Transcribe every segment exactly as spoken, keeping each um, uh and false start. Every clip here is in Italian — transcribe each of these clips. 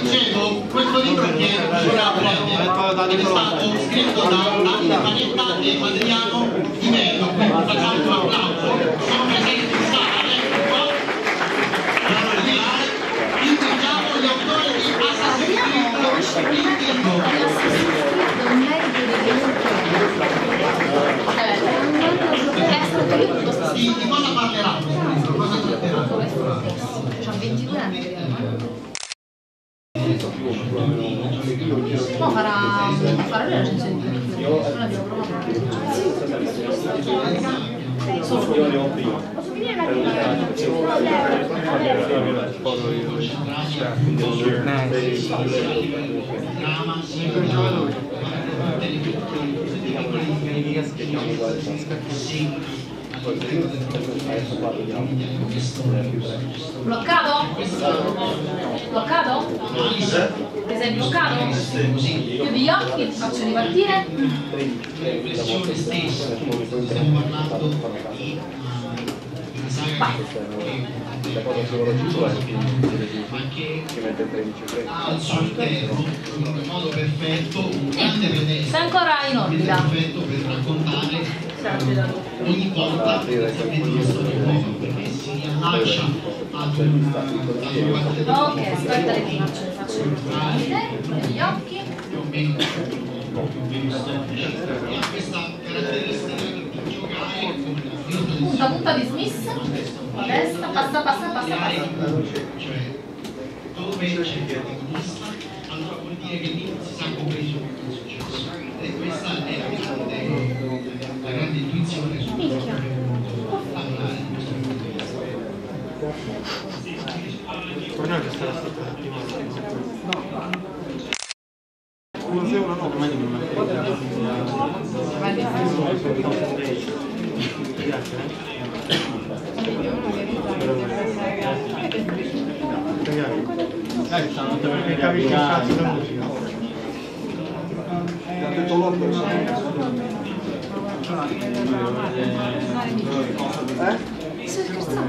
dicevo, questo libro che sulla Nadia è stato scritto da Nadia Panetta e Adriano Di Mello, quindi facciamo un applauso, sono presenti in sala, ecco, intendiamo gli autori di Assassin's Creed, il libro. Di, di cosa parlerà? Cosa tratterà? C'ha ventidue anni. No, farà, farà le recensioni di tutti, non l'abbiamo provato. Solo io le ho prima. Posso finire la prima? Bloccato? Bloccato? Ti sei bloccato? Chiudi gli occhi e ti faccio ripartire. Vai. La cosa psicologica è che mette tredici tredici. Un modo perfetto, un grande vedere. Sei ancora in orbita. Perfetto per raccontare ogni volta la storia nuova, perché si riallaccia ad un... Ok, aspetta che ti faccio le facce riprendere, gli occhi. Più o meno, più o meno storica. E questa caratteristica di giocare con... Punta, punta di Smith, a destra, passa, passa, passa, passa. Cioè, dove c'è il protagonista, allora vuol dire che lì si sa come è successo. E questa è la grande, la grande intuizione su cui parlare di questo momento. Poi noi che sarà stata la prima volta. uno zero, no, domani non è eh? Grazie a una cosa. Non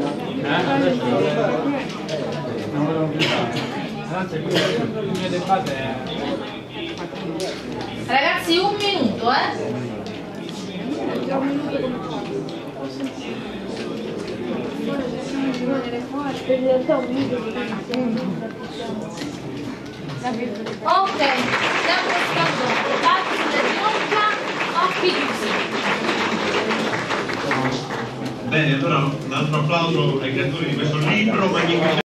Ragazzi, un minuto, eh? Ok, siamo stato dati sulla rivolta, occhi chiusi. Bene, allora un altro applauso ai creatori di questo libro.